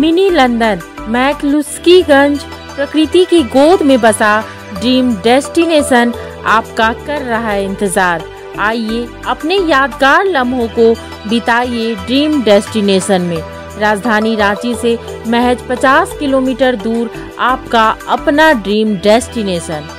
Mini London, McCluskieganj प्रकृति की गोद में बसा ड्रीम डेस्टिनेशन आपका कर रहा है इंतजार। आइए अपने यादगार लम्हों को बिताइए ड्रीम डेस्टिनेशन में। राजधानी रांची से महज 50 किलोमीटर दूर आपका अपना ड्रीम डेस्टिनेशन।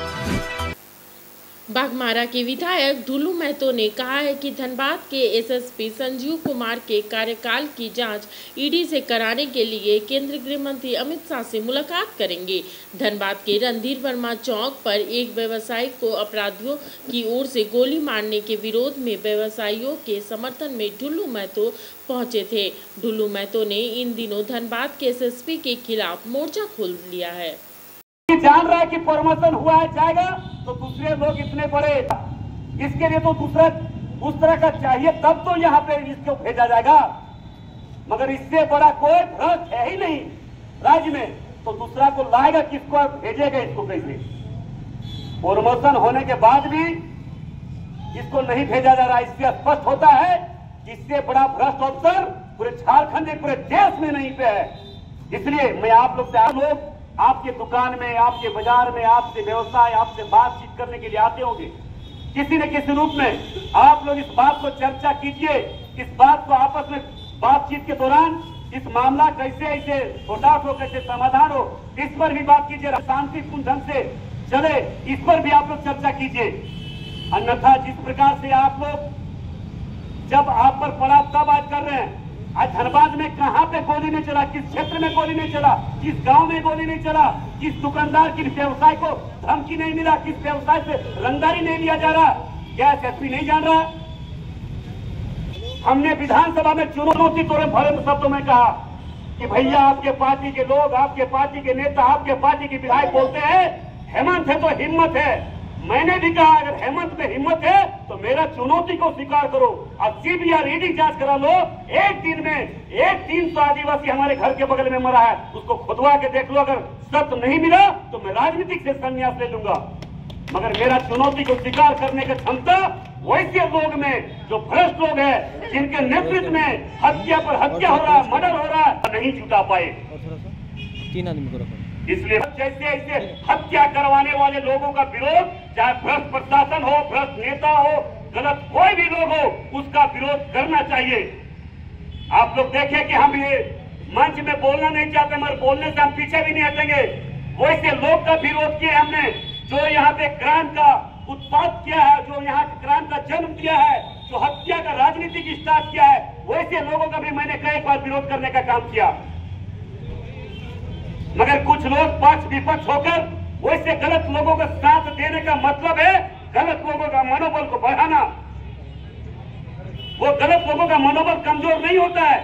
बाघमारा के विधायक धुलू महतो ने कहा है कि धनबाद के एसएसपी संजीव कुमार के कार्यकाल की जांच ईडी से कराने के लिए केंद्रीय गृह मंत्री अमित शाह से मुलाकात करेंगे। धनबाद के रणधीर वर्मा चौक पर एक व्यवसायी को अपराधियों की ओर से गोली मारने के विरोध में व्यवसायियों के समर्थन में धुलू महतो पहुंचे थे। धुलू महतो ने इन दिनों धनबाद के एसएसपी के खिलाफ मोर्चा खोल लिया है। जान रहा है कि प्रमोशन हुआ है जाएगा तो दूसरे लोग इतने बड़े, इसके लिए तो दूसरा उस तरह का चाहिए तब तो यहाँ पे इसको भेजा जाएगा, मगर इससे बड़ा कोई भ्रष्ट है ही नहीं राज्य में, तो दूसरा को लाएगा किसको, भेजेगा इसको कैसे? प्रमोशन होने के बाद भी इसको नहीं भेजा जा रहा। इससे स्पष्ट होता है कि इससे बड़ा भ्रष्ट अफसर पूरे झारखंड पूरे देश में नहीं पे है। इसलिए मैं आप लोग से, आप लोग आपके दुकान में, आपके बाजार में, आपसे व्यवसाय, आपसे बातचीत करने के लिए आते होंगे किसी न किसी रूप में। आप लोग इस बात को चर्चा कीजिए, इस बात को आपस में बातचीत के दौरान इस मामला कैसे ऐसे छोटा हो, कैसे समाधान हो, इस पर भी बात कीजिए। शांतिपूर्ण ढंग से चले, इस पर भी आप लोग चर्चा कीजिए। अन्यथा जिस प्रकार से आप लोग जब आप पर पड़ा तब आज कर रहे हैं, आज धनबाद में कहाँ पे गोली नहीं चला, किस क्षेत्र में गोली नहीं चला, किस गांव में गोली नहीं चला, किस दुकानदार किस व्यवसाय को धमकी नहीं मिला, किस व्यवसाय से रंगदारी नहीं लिया जा रहा, क्या एसएसपी नहीं जान रहा? हमने विधानसभा में चुनौती तोड़े भरे शब्दों में कहा कि भैया आपके पार्टी के लोग, आपके पार्टी के नेता, आपके पार्टी के विधायक बोलते हैं हेमंत है तो हिम्मत है। मैंने भी कहा अगर हेमंत में हिम्मत है तो मेरा चुनौती को स्वीकार करो, अब सीबीआई ईडी जांच करा लो। एक दिन में 100-300 आदिवासी हमारे घर के बगल में मरा है, उसको खुदवा के देख लो, अगर सत्य नहीं मिला तो मैं राजनीतिक से संन्यास ले लूंगा, मगर मेरा चुनौती को स्वीकार करने की क्षमता वैसे लोग में जो भ्रष्ट लोग है, जिनके नेतृत्व में हत्या पर हत्या हो रहा है, मर्डर हो रहा है, नहीं जुटा पाए। इसलिए जैसे ऐसे हत्या करवाने वाले लोगों का विरोध, चाहे भ्रष्ट प्रशासन हो, भ्रष्ट नेता हो, गलत कोई भी लोग हो, उसका विरोध करना चाहिए। आप लोग देखें कि हम ये मंच में बोलना नहीं चाहते, मगर बोलने से हम पीछे भी नहीं हटेंगे। वैसे लोग का विरोध किया हमने जो यहाँ पे क्रांति का उत्पाद किया है, जो यहाँ क्रांति का जन्म दिया है, जो हत्या का राजनीतिक स्टार्ट किया है, वैसे लोगों का भी मैंने कई बार विरोध करने का काम किया, मगर कुछ लोग पक्ष विपक्ष होकर वैसे गलत लोगों का साथ देने का मतलब है गलत लोगों का मनोबल को बढ़ाना। वो गलत लोगों का मनोबल कमजोर नहीं होता है।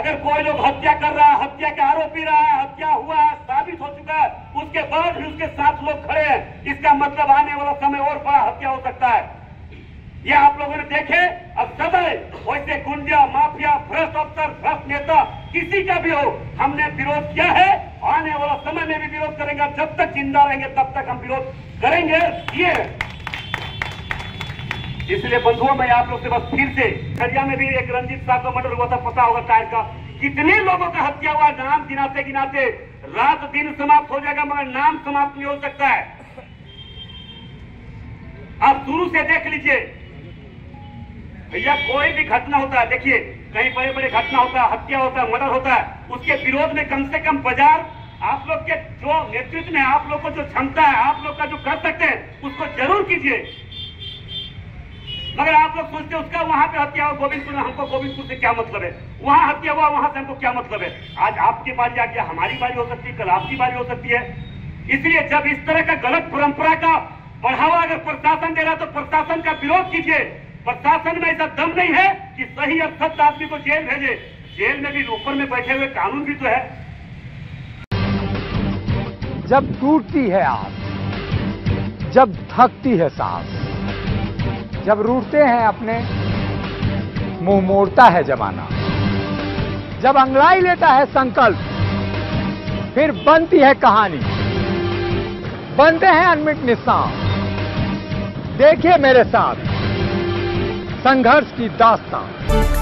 अगर कोई लोग हत्या कर रहा है, हत्या के आरोपी रहा है, हत्या हुआ है, साबित हो चुका है, उसके बाद भी उसके साथ लोग खड़े हैं, इसका मतलब आने वाला समय और बड़ा हत्या हो सकता है। ये आप लोगों ने देखे, अब सदैव वैसे गुंडिया, माफिया, भ्रष्ट अफसर, भ्रष्ट नेता किसी का भी हो, हमने विरोध किया है, आने वाला समय में भी विरोध करेंगे। जब तक जिंदा रहेंगे तब तक हम विरोध करेंगे। ये इसलिए बंधुओं में आप लोग से बस फिर से, खरिया में भी एक रणजीत साहब का मर्डर हुआ था, पता होगा कार का, कितने लोगों का हत्या हुआ, नाम गिनाते गिनाते रात दिन समाप्त हो जाएगा, मगर नाम समाप्त नहीं हो सकता है। आप शुरू से देख लीजिए भैया, कोई भी घटना होता है, देखिए कहीं बड़े बड़े घटना होता है, हत्या होता है, मर्डर होता है, उसके विरोध में कम से कम बाजार आप लोग के जो नेतृत्व में आप लोग को जो क्षमता है, आप लोग का जो कर सकते हैं उसको जरूर कीजिए, मगर आप लोग सोचते उसका वहां पे हत्या हुआ गोविंदपुर, हमको गोविंदपुर से क्या मतलब है, वहां हत्या हुआ वहां से हमको क्या मतलब है। आज आपकी बारी आ गया, हमारी बारी हो सकती है, कल आपकी बारी हो सकती है। इसलिए जब इस तरह का गलत परंपरा का बढ़ावा अगर प्रशासन दे रहा है तो प्रशासन का विरोध कीजिए। प्रशासन में ऐसा दम नहीं है कि सही और सख्त आदमी को जेल भेजे, जेल में भी ऊपर में बैठे हुए कानून भी तो है। जब टूटती है आस, जब थकती है सांस, जब रूठते हैं अपने, मुंह मोड़ता है जमाना, जब अंगड़ाई लेता है संकल्प, फिर बनती है कहानी, बनते हैं अनमिट निशान। देखिए मेरे साथ संघर्ष की दास्तान।